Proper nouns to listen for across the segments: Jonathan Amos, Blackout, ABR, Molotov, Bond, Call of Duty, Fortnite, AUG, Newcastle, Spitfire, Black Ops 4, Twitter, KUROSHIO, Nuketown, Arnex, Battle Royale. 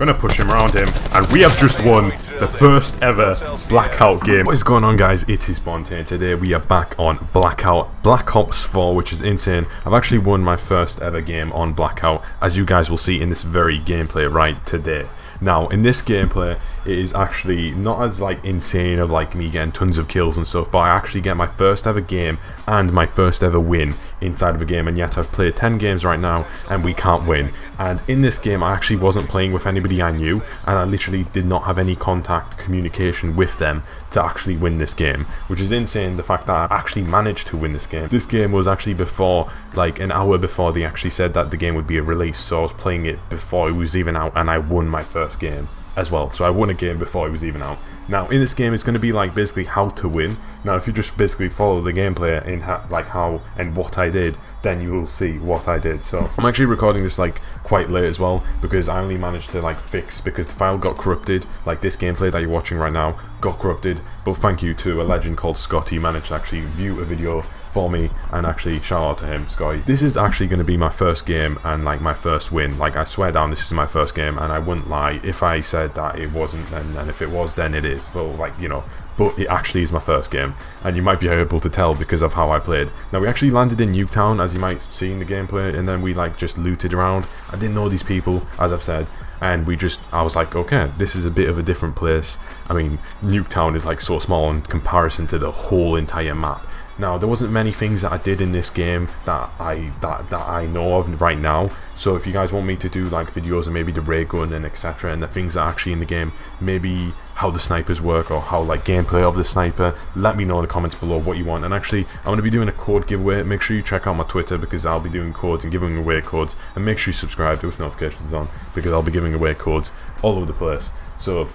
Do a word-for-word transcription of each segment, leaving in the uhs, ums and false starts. Gonna push him around him, and we have just won the first ever Blackout game. What is going on, guys? It is Bond here. Today we are back on Blackout, Black Ops four, which is insane. I've actually won my first ever game on Blackout, as you guys will see in this very gameplay right today. Now, in this gameplay, it is actually not as like insane of like me getting tons of kills and stuff, but I actually get my first ever game and my first ever win inside of a game, and yet I've played ten games right now and we can't win. And in this game, I actually wasn't playing with anybody I knew, and I literally did not have any contact communication with them to actually win this game, which is insane, the fact that I actually managed to win this game. This game was actually before, like an hour before they actually said that the game would be released, so I was playing it before it was even out, and I won my first game as well. So I won a game before it was even out. Now in this game, it's going to be like basically how to win. Now if you just basically follow the gameplay in ha like how and what I did, then you will see what I did. So I'm actually recording this like quite late as well, because I only managed to like fix, because the file got corrupted, like this gameplay that you're watching right now got corrupted. But thank you to a legend called Scott, he managed to actually view a video for me, and actually shout out to him, Scotty. This is actually going to be my first game and like my first win. Like I swear down, this is my first game, and I wouldn't lie if I said that it wasn't, and, and if it was, then it is. Well, like, you know, but it actually is my first game, and you might be able to tell because of how I played. Now we actually landed in Nuketown, as you might see in the gameplay, and then we like just looted around. I didn't know these people, as I've said, and we just, I was like, okay, this is a bit of a different place. I mean, Nuketown is like so small in comparison to the whole entire map. Now there wasn't many things that I did in this game that I that, that I know of right now. So if you guys want me to do like videos and maybe the ray gun and et cetera, and the things that are actually in the game, maybe how the snipers work or how like gameplay of the sniper, let me know in the comments below what you want. And actually, I'm going to be doing a code giveaway. Make sure you check out my Twitter, because I'll be doing codes and giving away codes. And make sure you subscribe with notifications on, because I'll be giving away codes all over the place. So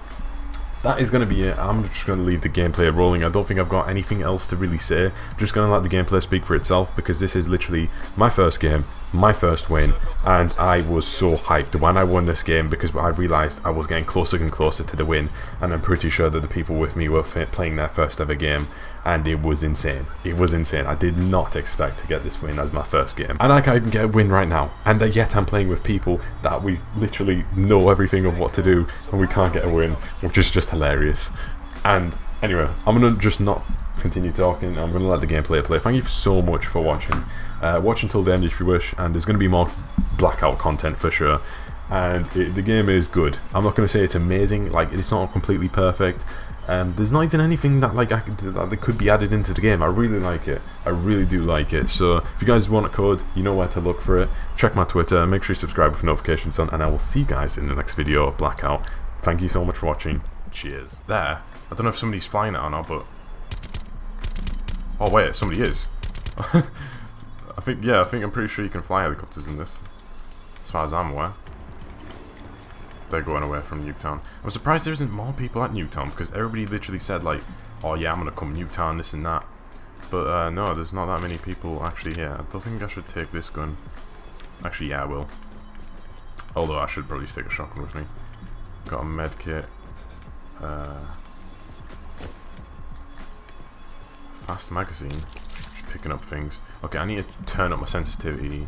that is going to be it. I'm just going to leave the gameplay rolling. I don't think I've got anything else to really say. I'm just going to let the gameplay speak for itself, because this is literally my first game, my first win, and I was so hyped when I won this game, because I realised I was getting closer and closer to the win, and I'm pretty sure that the people with me were playing their first ever game, and it was insane. It was insane. I did not expect to get this win as my first game, and I can't even get a win right now, and yet I'm playing with people that we literally know everything of what to do, and we can't get a win, which is just hilarious. And anyway, I'm going to just not continue talking. I'm going to let the gameplay play. Thank you so much for watching. Uh, watch until the end if you wish, and there's going to be more Blackout content for sure. And it, the game is good. I'm not going to say it's amazing. Like, it's not completely perfect. Um, there's not even anything that like I could, that could be added into the game. I really like it. I really do like it. So if you guys want a code, you know where to look for it. Check my Twitter. Make sure you subscribe with notifications on, and I will see you guys in the next video of Blackout. Thank you so much for watching. Cheers. There. I don't know if somebody's flying it or not, but oh wait, somebody is. I think, yeah, I think I'm pretty sure you can fly helicopters in this, as far as I'm aware. They're going away from Nuketown. I'm surprised there isn't more people at Nuketown, because everybody literally said like, oh yeah, I'm gonna come Nuketown, this and that. But uh, no, there's not that many people actually here. I don't think I should take this gun. Actually, yeah, I will. Although I should probably take a shotgun with me. Got a med kit. Uh, fast magazine. Just picking up things. Okay, I need to turn up my sensitivity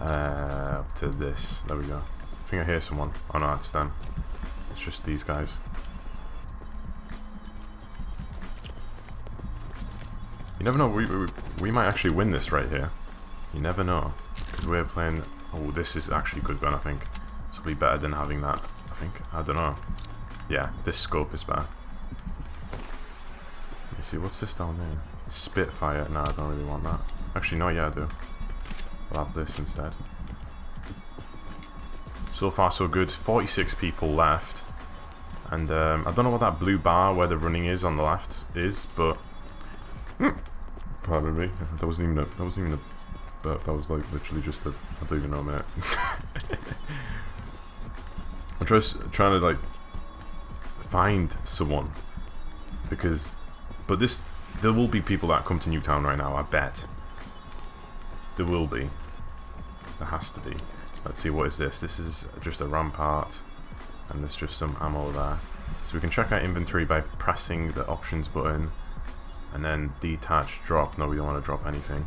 uh, up to this. There we go. I think I hear someone. Oh no, it's them. It's just these guys. You never know. We we, we might actually win this right here. You never know, because we're playing. Oh, this is actually a good gun. I think this will be better than having that. I think. I don't know. Yeah, this scope is better. You see, what's this down there? Spitfire. No, I don't really want that. Actually, no, yeah, I do. I'll have this instead. So far, so good. forty-six people left. And um, I don't know what that blue bar where the running is on the left is, but mm, probably. That wasn't even a... That wasn't even a... That, that was like literally just a... I don't even know, mate. I'm just trying to like find someone, because but this there will be people that come to Nuketown right now, I bet. There will be. There has to be. Let's see, what is this? This is just a rampart, and there's just some ammo there. So we can check our inventory by pressing the options button, and then detach, drop. No, we don't want to drop anything.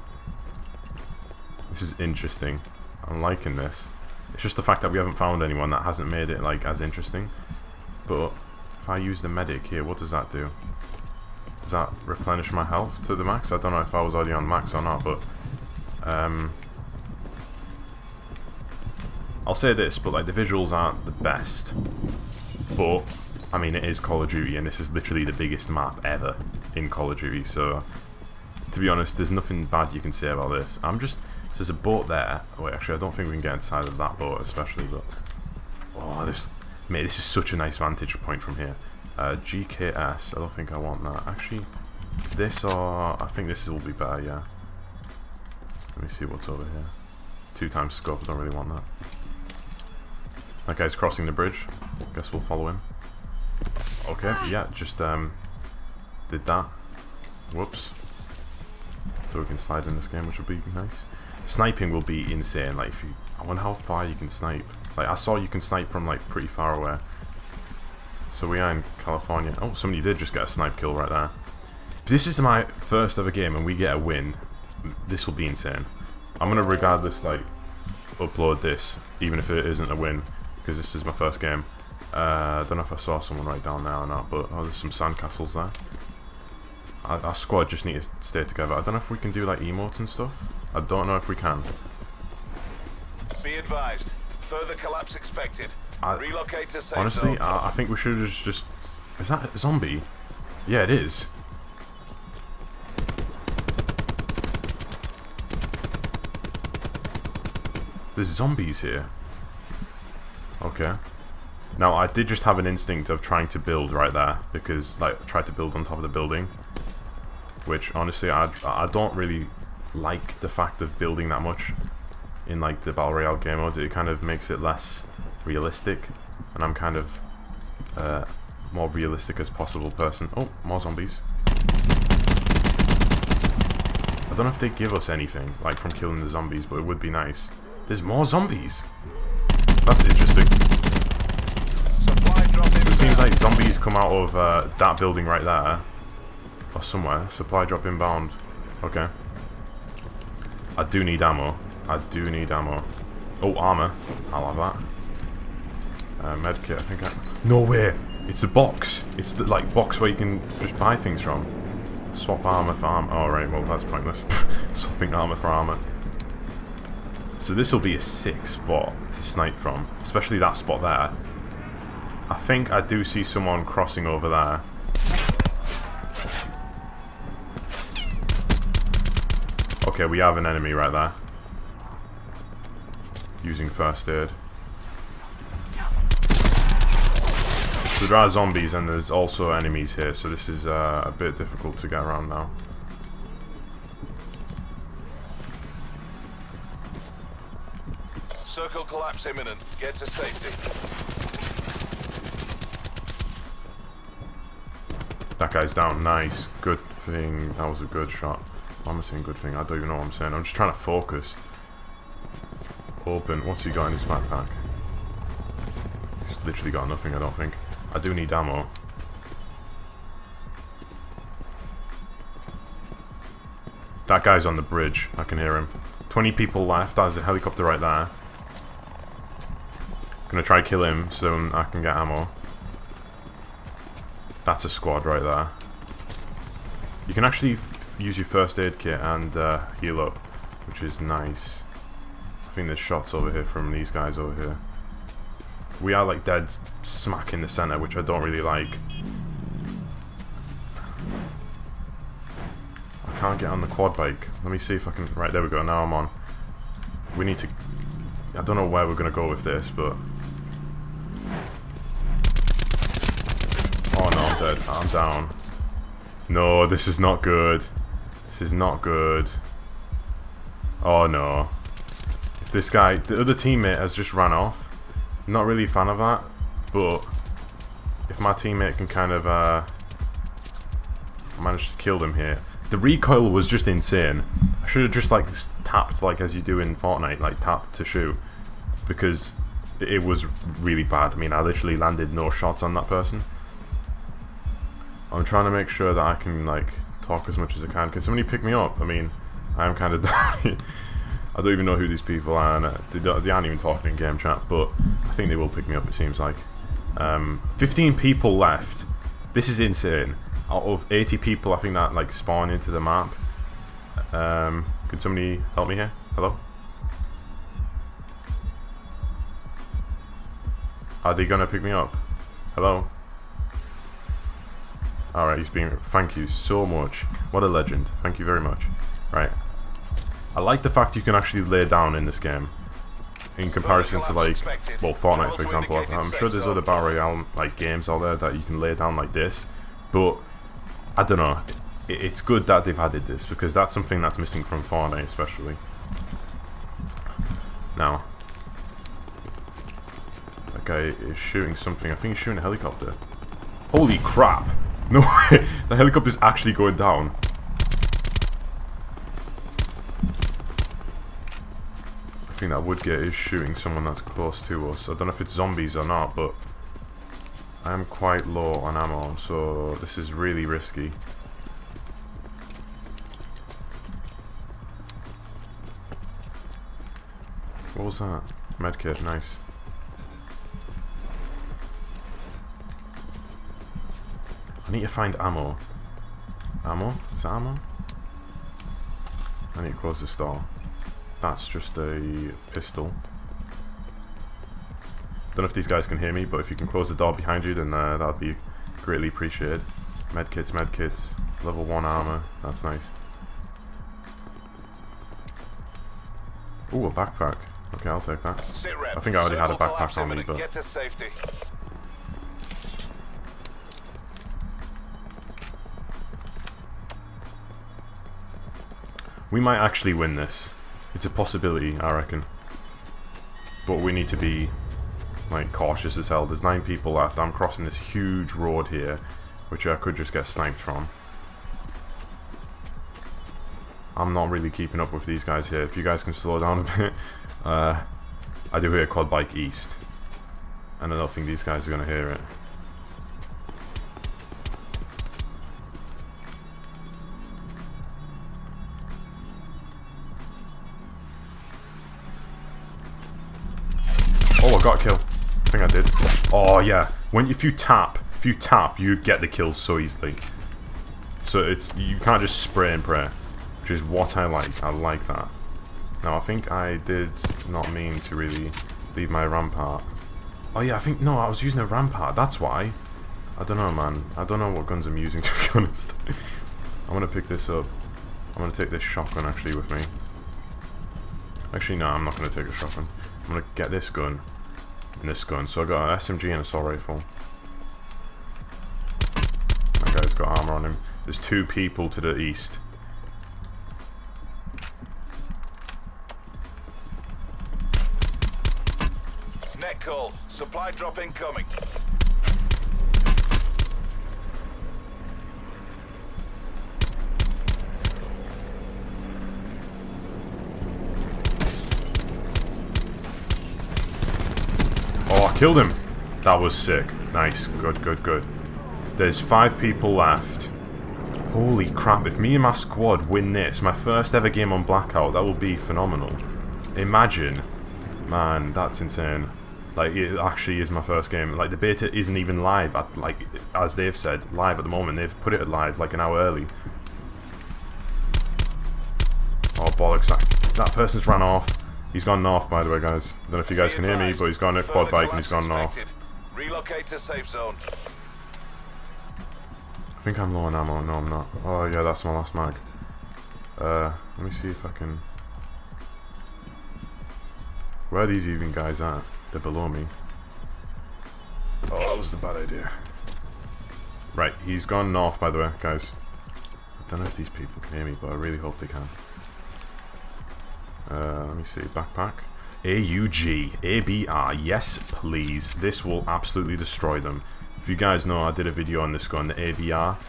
This is interesting. I'm liking this. It's just the fact that we haven't found anyone that hasn't made it like as interesting. But if I use the medic here, what does that do? Does that replenish my health to the max? I don't know if I was already on max or not, but um, I'll say this, but like the visuals aren't the best. But I mean, it is Call of Duty, and this is literally the biggest map ever in Call of Duty. So to be honest, there's nothing bad you can say about this. I'm just so there's a boat there. Oh, wait, actually, I don't think we can get inside of that boat, especially. But oh, this mate, this is such a nice vantage point from here. Uh, G K S, I don't think I want that. Actually, this or... I think this will be better, yeah. Let me see what's over here. Two times scope, I don't really want that. That guy's crossing the bridge. Guess we'll follow him. Okay, yeah, just um, did that. Whoops. So we can slide in this game, which would be nice. Sniping will be insane. Like, if you, I wonder how far you can snipe. Like, I saw you can snipe from, like, pretty far away. So we are in California. Oh, somebody did just get a snipe kill right there. If this is my first ever game and we get a win, this will be insane. I'm going to regardless like upload this, even if it isn't a win, because this is my first game. Uh, I don't know if I saw someone right down there or not, but oh, there's some sandcastles there. Our, our squad just need to stay together. I don't know if we can do like emotes and stuff. I don't know if we can. Be advised, further collapse expected. I, Relocate to safe honestly, zone. I, I think we should have just, just... Is that a zombie? Yeah, it is. There's zombies here. Okay. Now, I did just have an instinct of trying to build right there, because, like, I tried to build on top of the building. Which, honestly, I, I don't really like the fact of building that much in, like, the Battle Royale game mode. It kind of makes it less... realistic, and I'm kind of uh, more realistic as possible person. Oh, more zombies. I don't know if they give us anything like from killing the zombies, but it would be nice. There's more zombies. That's interesting. Supply drop in so it seems like zombies come out of uh, that building right there or somewhere. Supply drop inbound. Okay. I do need ammo. I do need ammo. Oh, armor. I'll have that. Uh, medkit, I think I... No way! It's a box! It's the, like, box where you can just buy things from. Swap armor for armor. Oh, right, well, that's pointless. Swapping armor for armor. So this will be a sick spot to snipe from. Especially that spot there. I think I do see someone crossing over there. Okay, we have an enemy right there. Using first aid. So there are zombies and there's also enemies here, so this is uh, a bit difficult to get around now. Circle collapse imminent. Get to safety. That guy's down. Nice. Good thing. That was a good shot. I'm saying good thing. I don't even know what I'm saying. I'm just trying to focus. Open. What's he got in his backpack? He's literally got nothing, I don't think. I do need ammo. That guy's on the bridge. I can hear him. twenty people left. There's a helicopter right there. Gonna try to kill him so I can get ammo. That's a squad right there. You can actually f use your first aid kit and uh, heal up, which is nice. I think there's shots over here from these guys over here. We are like dead smack in the center, which I don't really like. I can't get on the quad bike. Let me see if I can... Right, there we go. Now I'm on. We need to... I don't know where we're going to go with this, but... Oh no, I'm dead. I'm down. No, this is not good. This is not good. Oh no. If this guy... The other teammate has just ran off. Not really a fan of that, but if my teammate can kind of uh, manage to kill them here, the recoil was just insane. I should have just like tapped, like as you do in Fortnite, like tap to shoot, because it was really bad. I mean, I literally landed no shots on that person. I'm trying to make sure that I can like talk as much as I can. Can somebody pick me up? I mean, I am kind of down. I don't even know who these people are, and they, don't, they aren't even talking in game chat, but I think they will pick me up, it seems like. Um, fifteen people left. This is insane. Out of eighty people, I think that like spawned into the map. Um, could somebody help me here? Hello? Are they gonna pick me up? Hello? Alright, he's being... Thank you so much. What a legend. Thank you very much. Right. I like the fact you can actually lay down in this game. In comparison to like, well, Fortnite for example. I'm sure there's other Battle Royale like games out there that you can lay down like this. But, I don't know. It, it's good that they've added this, because that's something that's missing from Fortnite especially. Now. That guy is shooting something. I think he's shooting a helicopter. Holy crap! No way! The helicopter's actually going down. I think that would get is shooting someone that's close to us. I don't know if it's zombies or not, but I am quite low on ammo, so this is really risky. What was that? Medkit, nice. I need to find ammo. Ammo? Is that ammo? I need to close this door. That's just a pistol. Don't know if these guys can hear me, but if you can close the door behind you, then uh, that'd be greatly appreciated. Medkits, medkits. Level one armor. That's nice. Ooh, a backpack. Okay, I'll take that. I think I already had a backpack on me, but... We might actually win this. It's a possibility, I reckon. But we need to be like cautious as hell. There's nine people left. I'm crossing this huge road here, which I could just get sniped from. I'm not really keeping up with these guys here. If you guys can slow down a bit. Uh, I do hear a quad bike east. And I don't think these guys are going to hear it. Got a kill. I think I did. Oh yeah. When if you tap, if you tap, you get the kills so easily. So it's you can't just spray and pray, which is what I like. I like that. Now I think I did not mean to really leave my rampart. Oh yeah, I think no, I was using a rampart. That's why. I don't know, man. I don't know what guns I'm using, to be honest. I'm gonna pick this up. I'm gonna take this shotgun actually with me. Actually, no, I'm not gonna take a shotgun. I'm gonna get this gun. And this gun, so I got an S M G and assault rifle. That guy's got armor on him. There's two people to the east. Net call. Supply drop incoming. Killed him. That was sick. Nice. Good, good, good. There's five people left. Holy crap. If me and my squad win this, my first ever game on Blackout, that will be phenomenal. Imagine. Man, that's insane. Like, it actually is my first game. Like, the beta isn't even live. At, like, as they've said, live at the moment. They've put it live, like, an hour early. Oh, bollocks. That, that person's ran off. He's gone north, by the way, guys. I don't know if you guys can hear me, but he's gone a quad bike and he's gone north. Relocate to safe zone. I think I'm low on ammo. No, I'm not. Oh, yeah, that's my last mag. Uh, let me see if I can... Where are these even guys at? They're below me. Oh, that was the bad idea. Right, he's gone north, by the way, guys. I don't know if these people can hear me, but I really hope they can. Uh, let me see, backpack. A U G, A B R, yes please. This will absolutely destroy them. If you guys know, I did a video on this gun, the A B R.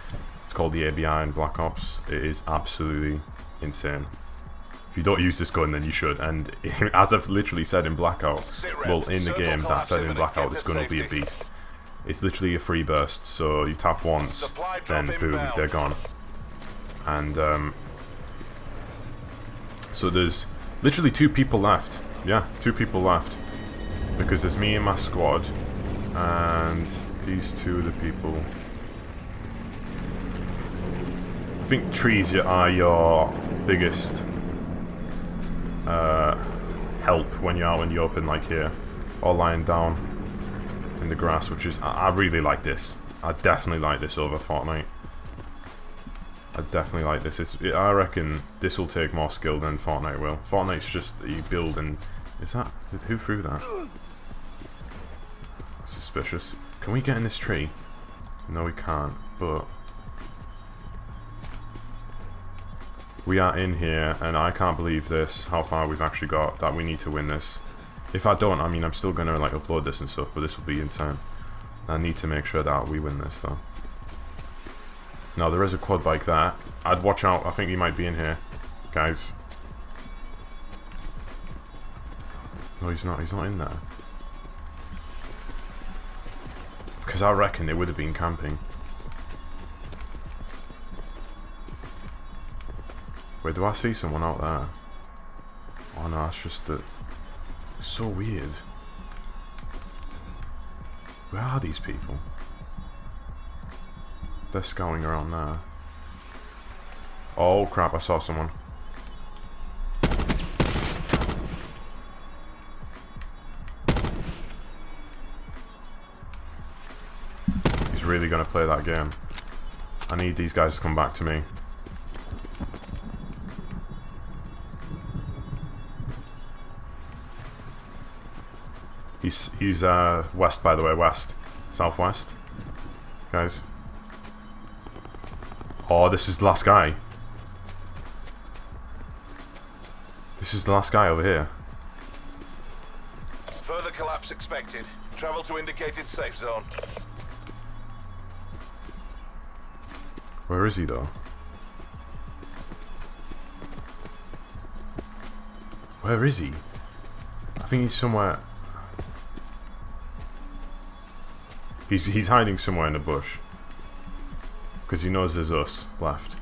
It's called the A B R in Black Ops. It is absolutely insane. If you don't use this gun, then you should. And as I've literally said in Blackout, well, in the game, that said in Blackout, this gun will be a beast. It's literally a free burst, so you tap once, then boom, they're gone. And, um... so there's... Literally two people left. Yeah, two people left. Because there's me and my squad, and these two of the people. I think trees are your biggest uh, help when you're out in the open, like here, or lying down in the grass, which is, I really like this. I definitely like this over Fortnite. I definitely like this. It's, it, I reckon this will take more skill than Fortnite will. Fortnite's just you build and is that who threw that? Suspicious. Can we get in this tree? No, we can't, but we are in here, and I can't believe this, how far we've actually got, that we need to win this. If I don't, I mean, I'm still gonna like upload this and stuff, but this will be insane. I need to make sure that we win this though. Now there is a quad bike there. I'd watch out, I think he might be in here, guys. No, he's not, he's not in there. Because I reckon they would have been camping. Wait, do I see someone out there? Oh no, it's just that. It's so weird. Where are these people? They're scouting around there. Oh crap, I saw someone. Really gonna play that game. I need these guys to come back to me. He's he's uh west, by the way, west. Southwest. Guys. Oh, this is the last guy. This is the last guy over here. Further collapse expected. Travel to indicated safe zone. Where is he though? Where is he? I think he's somewhere. He's he's hiding somewhere in the bush. Because he knows there's us left.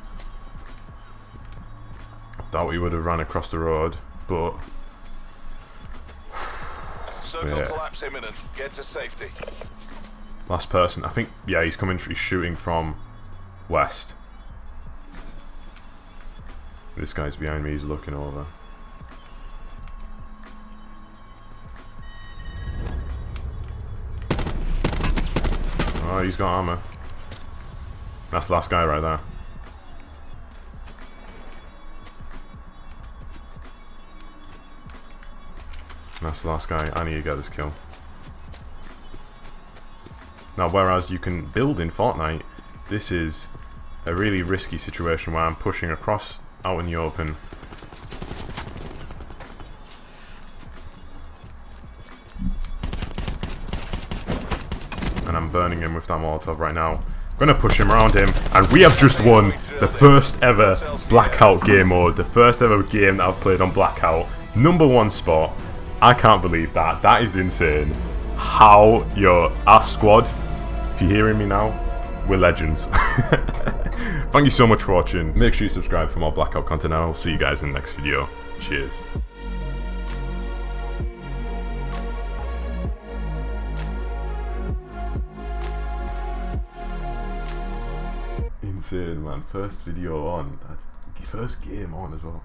I doubt he would have ran across the road, but circle collapse imminent. Get to safety. Last person. I think, yeah, he's coming, he's shooting from west. This guy's behind me, he's looking over. Oh, he's got armor. That's the last guy right there. That's the last guy. I need to get this kill. Now, whereas you can build in Fortnite, this is a really risky situation where I'm pushing across out in the open. And I'm burning him with that Molotov right now. I'm gonna push him around him, and we have just won the first ever Blackout game mode, the first ever game that I've played on Blackout. Number one spot. I can't believe that. That is insane. How your ass squad, if you're hearing me now, we're legends. Thank you so much for watching. Make sure you subscribe for more Blackout content, and I'll see you guys in the next video. Cheers. Insane, man. First video on. That's first game on as well.